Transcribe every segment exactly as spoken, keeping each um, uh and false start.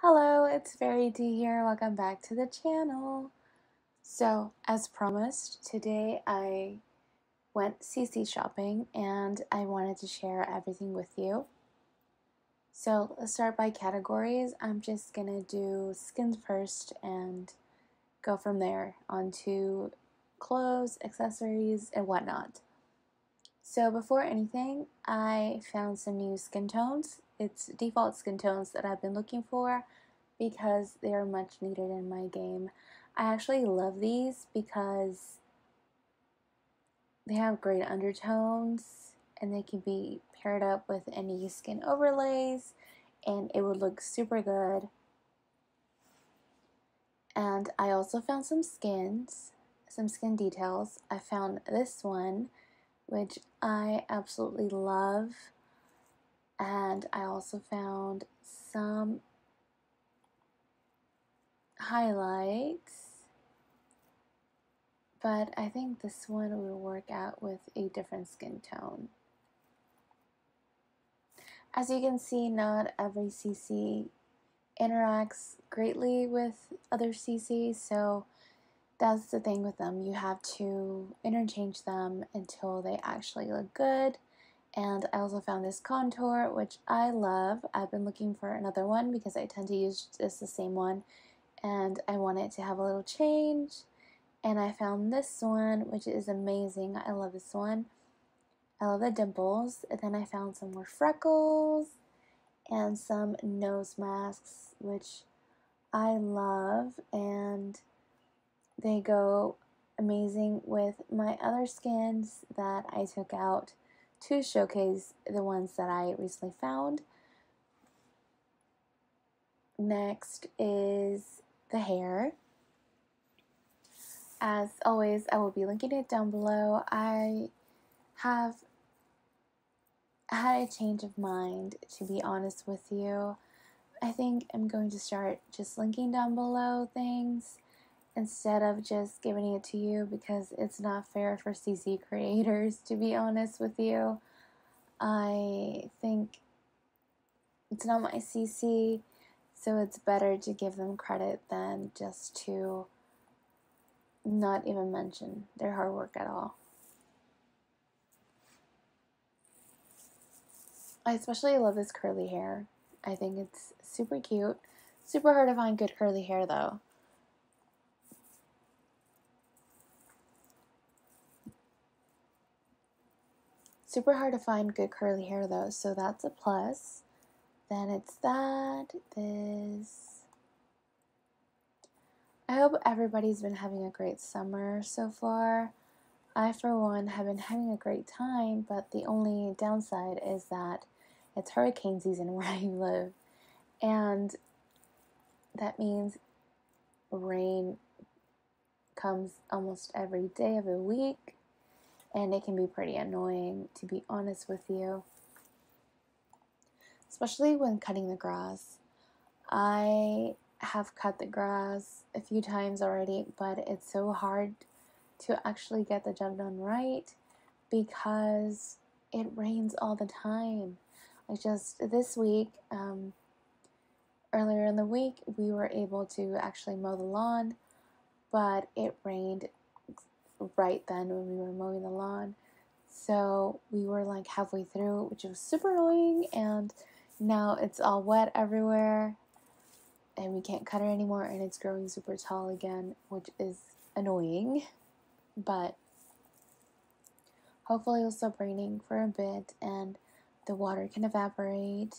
Hello, it's fearytea here. Welcome back to the channel. So, as promised, today I went C C shopping and I wanted to share everything with you. So, let's start by categories. I'm just gonna do skins first and go from there onto clothes, accessories, and whatnot. So, before anything, I found some new skin tones. It's default skin tones that I've been looking for because they are much needed in my game. I actually love these because they have great undertones and they can be paired up with any skin overlays and it would look super good. And I also found some skins, some skin details. I found this one, which I absolutely love. And I also found some highlights, but I think this one will work out with a different skin tone. As you can see, not every C C interacts greatly with other C C, so that's the thing with them. You have to interchange them until they actually look good. And I also found this contour, which I love. I've been looking for another one because I tend to use just the same one, and I want it to have a little change. And I found this one, which is amazing. I love this one. I love the dimples. And then I found some more freckles and some nose masks, which I love, and they go amazing with my other skins that I took out to showcase the ones that I recently found. Next is the hair. As always, I will be linking it down below. I have had a change of mind, to be honest with you. I think I'm going to start just linking down below things instead of just giving it to you, because it's not fair for C C creators, to be honest with you. I think it's not my C C, so it's better to give them credit than just to not even mention their hard work at all. I especially love this curly hair. I think it's super cute. Super hard to find good curly hair though. Super hard to find good curly hair though, so that's a plus. Then it's that, this. I hope everybody's been having a great summer so far. I, for one, have been having a great time, but the only downside is that it's hurricane season where I live, and that means rain comes almost every day of the week. And it can be pretty annoying, to be honest with you, especially when cutting the grass. I have cut the grass a few times already, but it's so hard to actually get the job done right because it rains all the time. Like just this week, um, earlier in the week, we were able to actually mow the lawn, but it rained right then when we were mowing the lawn, so we were like halfway through, which was super annoying, and now it's all wet everywhere and we can't cut it anymore, and it's growing super tall again, which is annoying. But hopefully it'll stop raining for a bit and the water can evaporate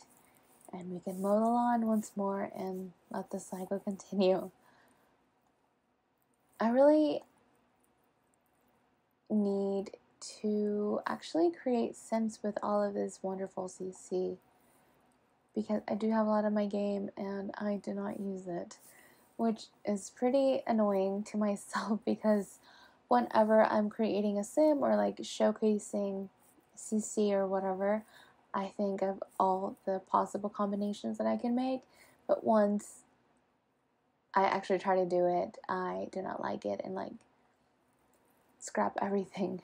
and we can mow the lawn once more and let the cycle continue. I really need to actually create sense with all of this wonderful C C, because I do have a lot of my game and I do not use it, which is pretty annoying to myself, because whenever I'm creating a sim or like showcasing C C or whatever, I think of all the possible combinations that I can make, but once I actually try to do it, I do not like it and like scrap everything.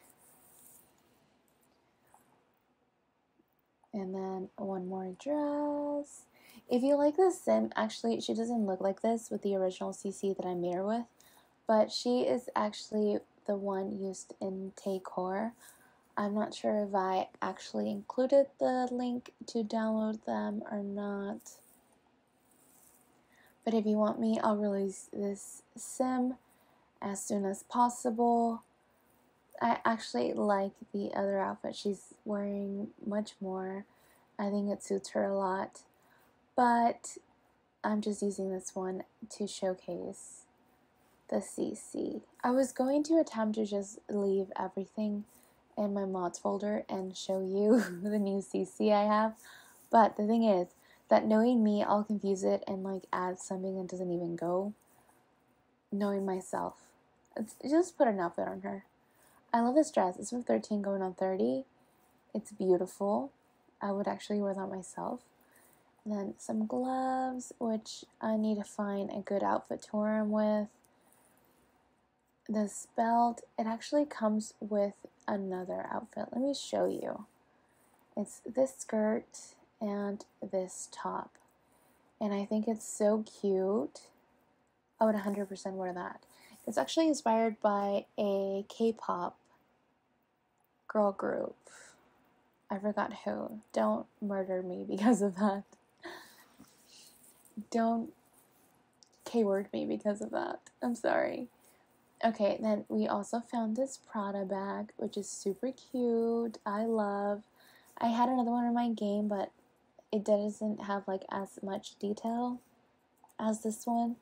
And then one more dress. If you like this sim, actually she doesn't look like this with the original C C that I made her with, but she is actually the one used in Taycore. I'm not sure if I actually included the link to download them or not. But if you want me, I'll release this sim as soon as possible. I actually like the other outfit she's wearing much more. I think it suits her a lot. But I'm just using this one to showcase the C C. I was going to attempt to just leave everything in my mods folder and show you the new C C I have, but the thing is that knowing me, I'll confuse it and like add something that doesn't even go. Knowing myself, it's just put an outfit on her. I love this dress. It's from thirteen going on thirty. It's beautiful. I would actually wear that myself. And then some gloves, which I need to find a good outfit to wear them with. This belt, it actually comes with another outfit. Let me show you. It's this skirt and this top. And I think it's so cute. I would one hundred percent wear that. It's actually inspired by a K-pop girl group. I forgot who. Don't murder me because of that. Don't K-word me because of that. I'm sorry. Okay, then we also found this Prada bag, which is super cute. I love. I had another one in my game, but it doesn't have like as much detail as this one,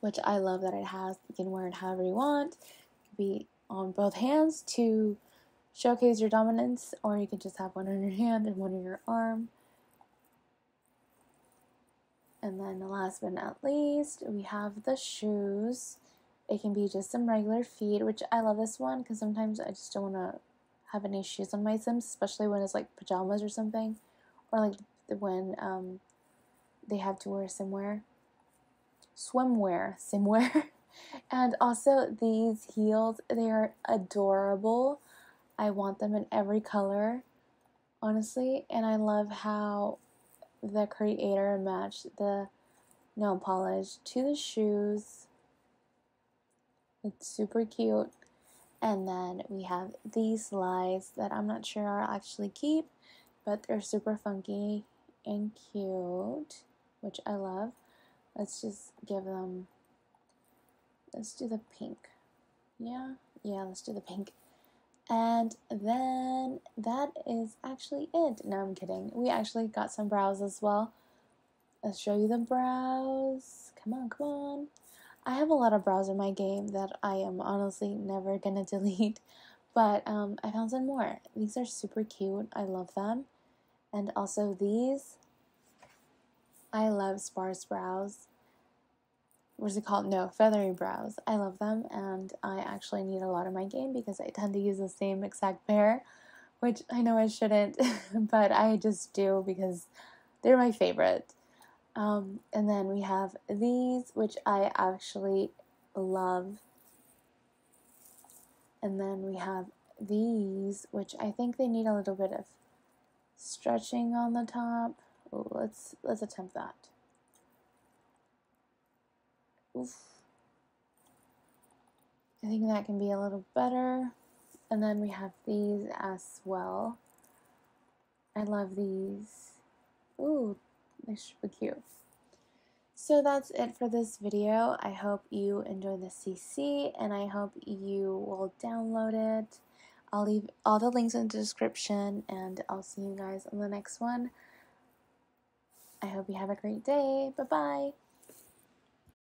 which I love that it has. You can wear it however you want. It can be on both hands to showcase your dominance, or you can just have one on your hand and one on your arm. And then last but not least, we have the shoes. It can be just some regular feet, which I love this one because sometimes I just don't want to have any shoes on my sims, especially when it's like pajamas or something, or like when um, they have to wear swimwear, swimwear, simwear. And also these heels, they are adorable. I want them in every color, honestly, and I love how the creator matched the nail polish to the shoes. It's super cute. And then we have these slides that I'm not sure I'll actually keep, but they're super funky and cute, which I love. Let's just give them, let's do the pink. Yeah, yeah, let's do the pink. And then that is actually it. No, I'm kidding. We actually got some brows as well. Let's show you the brows. Come on, come on. I have a lot of brows in my game that I am honestly never gonna delete, but um, I found some more. These are super cute. I love them. And also these. I love sparse brows. What's it called? No, feathery brows. I love them, and I actually need a lot in my game because I tend to use the same exact pair, which I know I shouldn't, but I just do because they're my favorite. Um, and then we have these, which I actually love. And then we have these, which I think they need a little bit of stretching on the top. Ooh, let's let's attempt that. Oof. I think that can be a little better. And then we have these as well. I love these. Ooh, they should be cute. So that's it for this video. I hope you enjoy the C C, and I hope you will download it. I'll leave all the links in the description, and I'll see you guys on the next one. I hope you have a great day. Bye-bye.